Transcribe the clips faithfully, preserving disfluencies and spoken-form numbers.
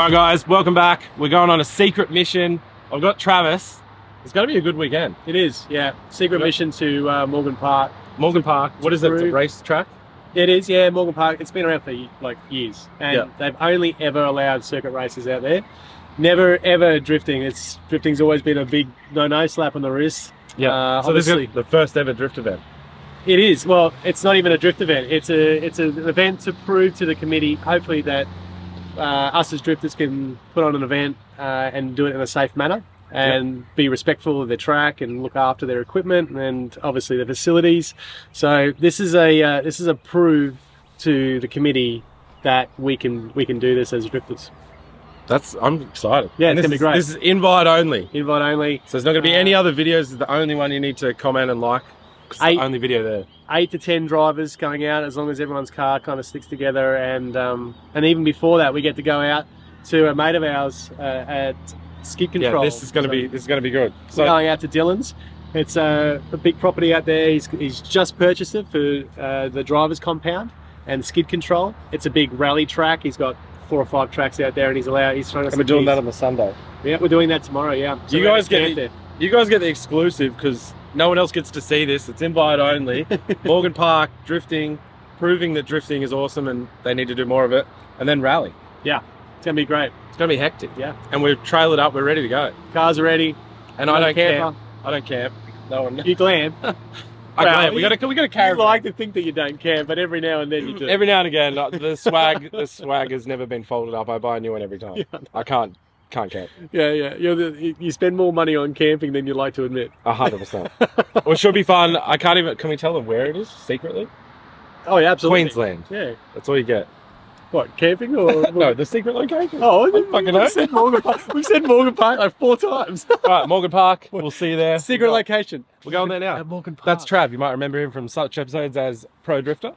Alright guys, welcome back. We're going on a secret mission. I've got Travis. It's going to be a good weekend. It is, yeah. Secret got... mission to uh, Morgan Park. Morgan Park. What is it? It's a race track? It is, yeah, Morgan Park. It's been around for like years, and yeah. They've only ever allowed circuit races out there. Never ever drifting. It's drifting's always been a big no-no, slap on the wrist. Yeah. Uh, so obviously, this is the first ever drift event. It is. Well, it's not even a drift event. It's a it's an event to prove to the committee, hopefully, that uh, us as drifters can put on an event uh, and do it in a safe manner, and yep. be respectful of their track and look after their equipment and obviously the facilities. So this is a uh, this is a proof to the committee that we can we can do this as drifters. That's I'm excited. Yeah, and it's gonna is, be great. This is invite only. Invite only. So there's not gonna be uh, any other videos. This is the only one you need to comment and like. It's eight, the only video there. Eight to ten drivers going out, as long as everyone's car kind of sticks together, and um, and even before that, we get to go out to a mate of ours uh, at. Skid Control. Yeah, this is going to so, be this is going to be good. So we're going out to Dylan's. It's a, a big property out there. He's he's just purchased it for uh, the drivers' compound and Skid Control. It's a big rally track. He's got four or five tracks out there, and he's allowed. He's trying to. And we're doing keys. that on the Sunday. Yeah, we're doing that tomorrow. Yeah. So you guys get there. You guys get the exclusive because no one else gets to see this. It's invite only. Morgan Park drifting, proving that drifting is awesome, and they need to do more of it. And then rally. Yeah. It's going to be great. It's going to be hectic. Yeah. And we've trailered up. We're ready to go. Cars are ready. And I don't camp. I don't camp. No one. You glam. I well, glam. We got to. We got to carry. You like to think that you don't camp, but every now and then you do. Every now and again, the swag. the swag has never been folded up. I buy a new one every time. Yeah. I can't. Can't camp. Yeah, yeah. You're the, you spend more money on camping than you like to admit. A hundred percent. Well, it should be fun. I can't even. Can we tell them where it is secretly? Oh yeah, absolutely. Queensland. Yeah. That's all you get. What, camping or? No, the secret location. Oh, I didn't fucking know. Said Morgan Park. We've said Morgan Park like four times. All right, Morgan Park. We'll see you there. Secret we're location. We're going there now. At Morgan Park. That's Trav. You might remember him from such episodes as Pro Drifter.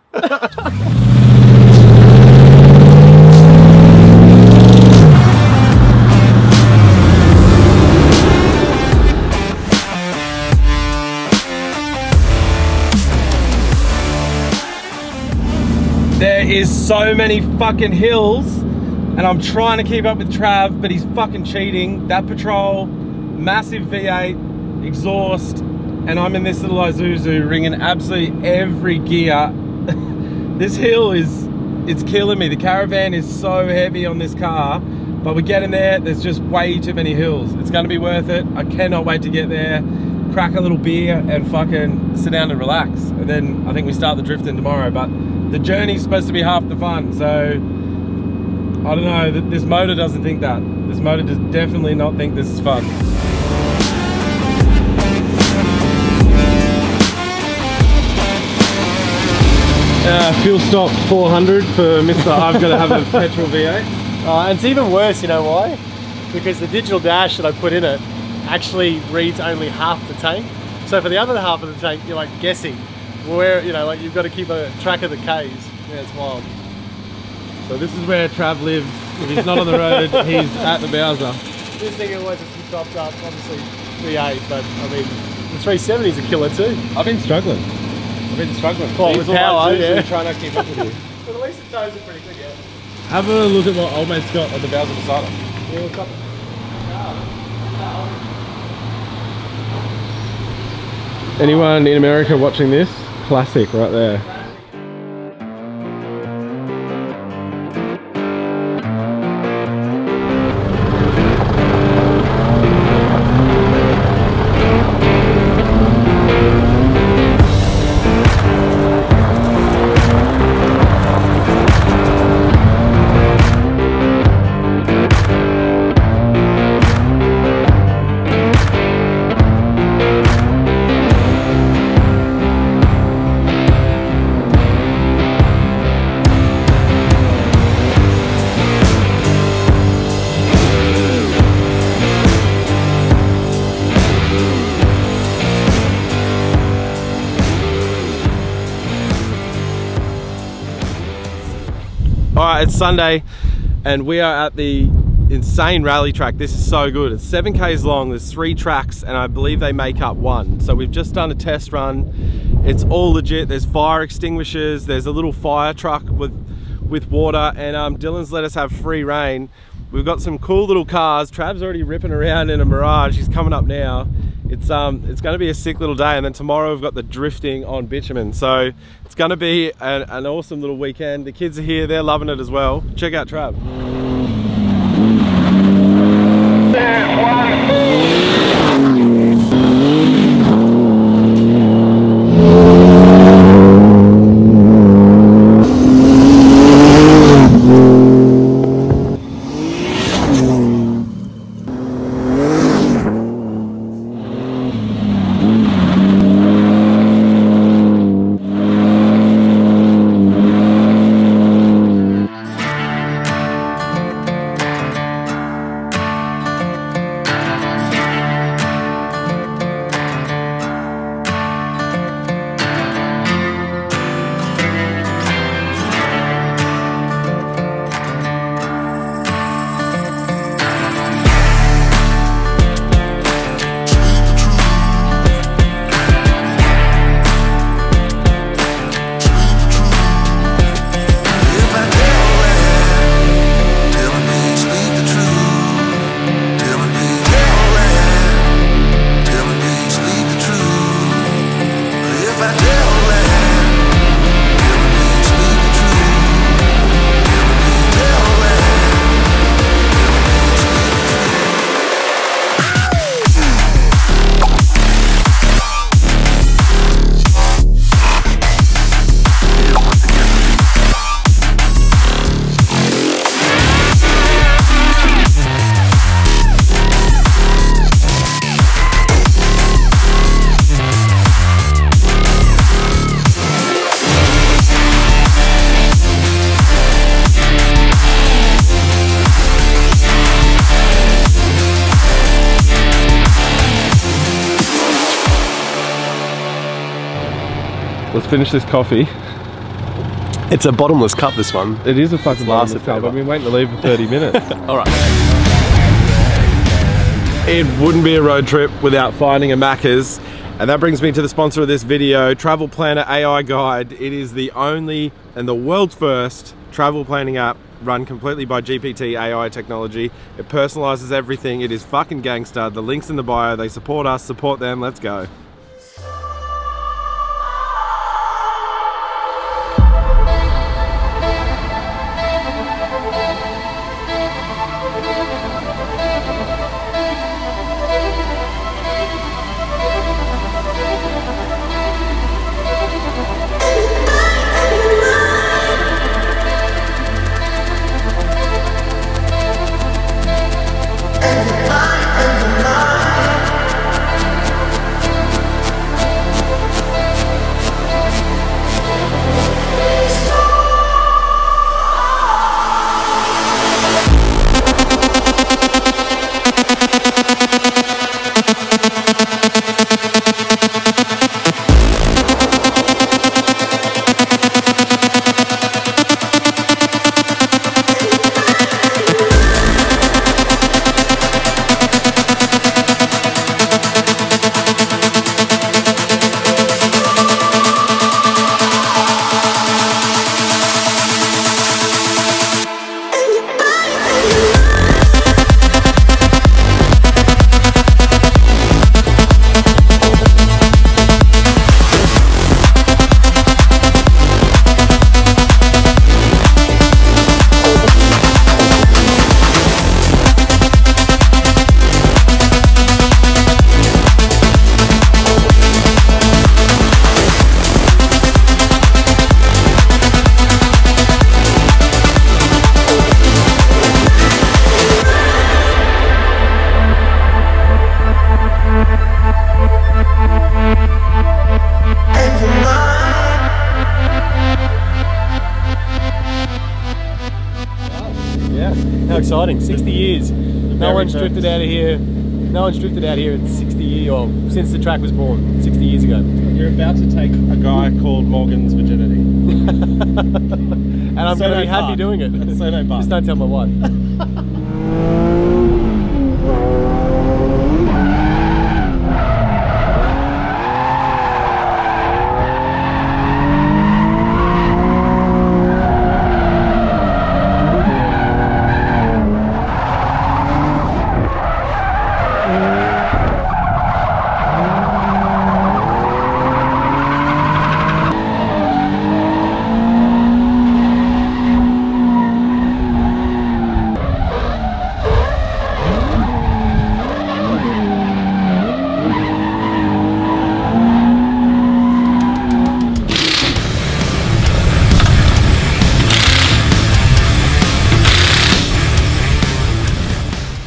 Is so many fucking hills, and I'm trying to keep up with Trav, but he's fucking cheating. That patrol, massive V eight, exhaust, and I'm in this little Isuzu ringing absolutely every gear. This hill is, it's killing me. The caravan is so heavy on this car, but we're getting there. There's just way too many hills. It's gonna be worth it. I cannot wait to get there, crack a little beer, and fucking sit down and relax. And then I think we start the drifting tomorrow, but the journey's supposed to be half the fun, so I don't know, this motor doesn't think that. This motor does definitely not think this is fun. Uh, fuel stop four hundred for Mister I've got to have a petrol V eight. Uh, and it's even worse, you know why? Because the digital dash that I put in it actually reads only half the tank. So for the other half of the tank, you're like guessing. Where, you know, like you've got to keep a track of the Ks. Yeah, it's wild. So this is where Trav lives. If he's not on the road, he's at the Bowser. This thing always a few topped up, obviously three eight, but I mean, the three seventy's a killer too. I've been struggling. I've been struggling. Well, with power, yeah. Trying to keep up with you. But at least the toes are pretty good, yeah. Have a look at what old mate's got on the Bowser beside him. Yeah, we'll copy. Anyone in America watching this? Classic right there. Alright, it's Sunday and we are at the insane rally track. This is so good. It's seven Ks long, there's three tracks, and I believe they make up one. So we've just done a test run. It's all legit. There's fire extinguishers, there's a little fire truck with with water, and um, Dylan's let us have free rein. We've got some cool little cars. Trav's already ripping around in a Mirage. He's coming up now. It's um, it's going to be a sick little day, and then tomorrow we've got the drifting on bitumen. So it's going to be an, an awesome little weekend. The kids are here; they're loving it as well. Check out Trav. Let's finish this coffee. It's a bottomless cup, this one. It is a fucking bottomless cup. I've been waiting to leave for thirty minutes. Alright. It wouldn't be a road trip without finding a Maccas. And that brings me to the sponsor of this video, Travel Planner A I Guide. It is the only and the world's first travel planning app run completely by G P T A I technology. It personalizes everything. It is fucking gangster. The link's in the bio. They support us, support them. Let's go. Exciting, sixty years. No one's drifted out of here. No one's drifted out here in sixty years, or since the track was born, sixty years ago. You're about to take a guy called Morgan's virginity, and I'm so going to be happy doing it. So no but. Just don't tell my wife.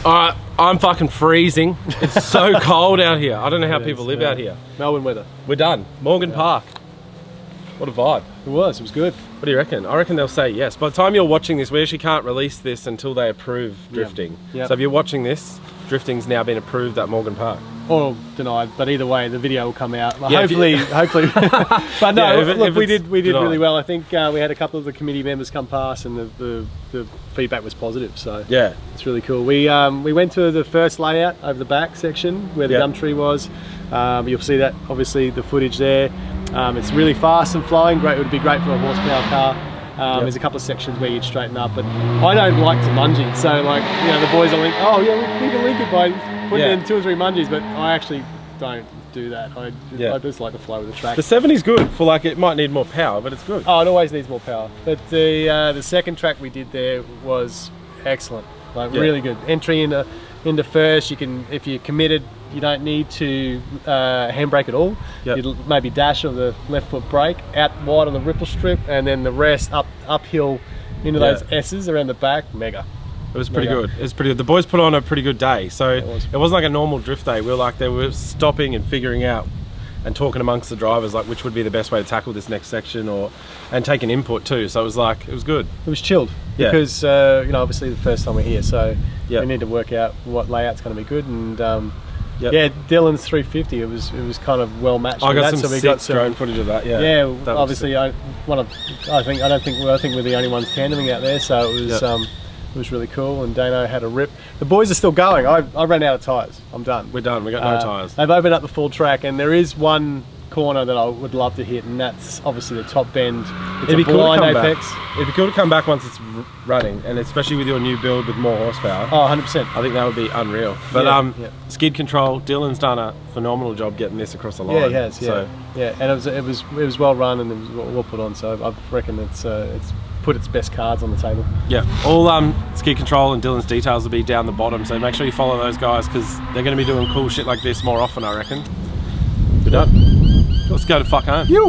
Alright, I'm fucking freezing. It's so cold out here. I don't know how it people is, live yeah. out here. Melbourne weather. We're done. Morgan yeah. Park. What a vibe. It was, it was good. What do you reckon? I reckon they'll say yes. By the time you're watching this, we actually can't release this until they approve drifting. Yeah. Yep. So if you're watching this, drifting's now been approved at Morgan Park. Or denied, but either way, the video will come out. Like, yeah, hopefully, you... hopefully. But no, yeah, if it, look, if we did, we did denied. really well. I think uh, we had a couple of the committee members come past, and the, the, the feedback was positive. So yeah, it's really cool. We um, we went to the first layout over the back section where the yep. gum tree was. Um, you'll see that obviously the footage there. Um, it's really fast and flowing. Great, it would be great for a horsepower car. Um, yep. There's a couple of sections where you'd straighten up, but I don't like to munging, so like, you know, the boys are like, oh yeah, we can link it by putting yeah. in two or three mungies, but I actually don't do that. I, yeah. I just like the flow of the track. The seventy's good for like, it might need more power, but it's good. Oh, it always needs more power. But the uh, the second track we did there was excellent, like yeah. really good. Entry into, into first, you can, if you're committed, you don't need to uh, handbrake at all. Yep. You maybe dash on the left foot brake, out wide on the ripple strip, and then the rest up uphill into yeah. those S's around the back. Mega. It was pretty mega. good. It was pretty good. The boys put on a pretty good day. So it, was. it wasn't like a normal drift day. We were like, they were stopping and figuring out and talking amongst the drivers, like which would be the best way to tackle this next section, or and take an input too. So it was like, it was good. It was chilled. Yeah. Because, uh, you know, obviously the first time we're here, so yep. we need to work out what layout's going to be good. And um, Yep. yeah, Dylan's three fifty. It was it was kind of well matched. I got that, some so we sick got some, drone footage of that. Yeah, yeah. That obviously, I one of I think I don't think well, I think we're the only ones tandeming out there, so it was yep. um it was really cool. And Dano had a rip. The boys are still going. I I ran out of tires. I'm done. We're done. We got no uh, tires. They've opened up the full track, and there is one corner that I would love to hit, and that's obviously the top bend. It's It'd a be blind cool to come apex. Back. It'd be cool to come back once it's running, and especially with your new build with more horsepower. Oh, one hundred percent. I think that would be unreal. But yeah, um, yeah. Skid Control, Dylan's done a phenomenal job getting this across the line. Yeah, he has. Yeah, so. yeah. And it was it was it was well run, and it was well put on. So I reckon it's uh, it's put its best cards on the table. Yeah, all um, Skid Control and Dylan's details will be down the bottom. So make sure you follow those guys, because they're going to be doing cool shit like this more often, I reckon. Good up. Let's go to fuck home. You.